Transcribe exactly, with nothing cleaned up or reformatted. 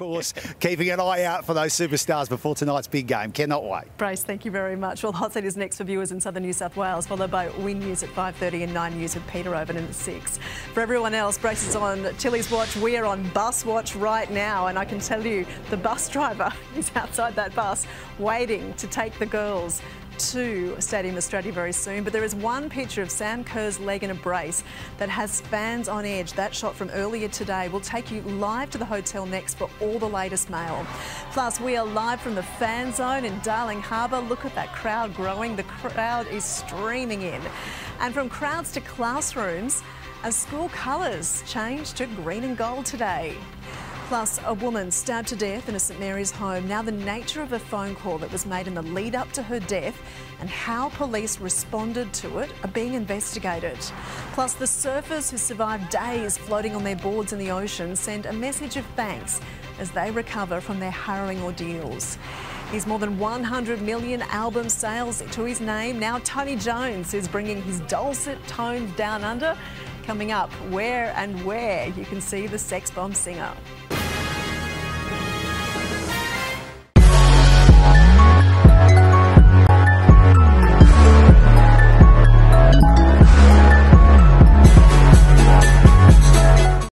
course, keeping an eye out for those superstars before tonight's big game. Cannot wait. Bryce, thank you very much. Well, Hot Seat is next for viewers in southern New South Wales, followed by Win News at five thirty and Nine News with Peter Overton at six. For everyone else, Bryce is on Tilly's Watch. We are on Bus Watch right now, and I can tell you the bus driver is outside that bus waiting to take the girls to Stadium Australia very soon. But there is one picture of Sam Kerr's leg in a brace that has fans on edge. That shot from earlier today will take you live to the hotel next for all the latest mail. Plus, we are live from the fan zone in Darling Harbour. Look at that crowd growing. The crowd is streaming in. And from crowds to classrooms, as school colours change to green and gold today. Plus, a woman stabbed to death in a St Mary's home. Now, the nature of the phone call that was made in the lead up to her death and how police responded to it are being investigated. Plus, the surfers who survived days floating on their boards in the ocean send a message of thanks as they recover from their harrowing ordeals. He's more than one hundred million album sales to his name. Now, Tony Jones is bringing his dulcet tones down under. Coming up, Where and Where, you can see the Sex Bomb singer.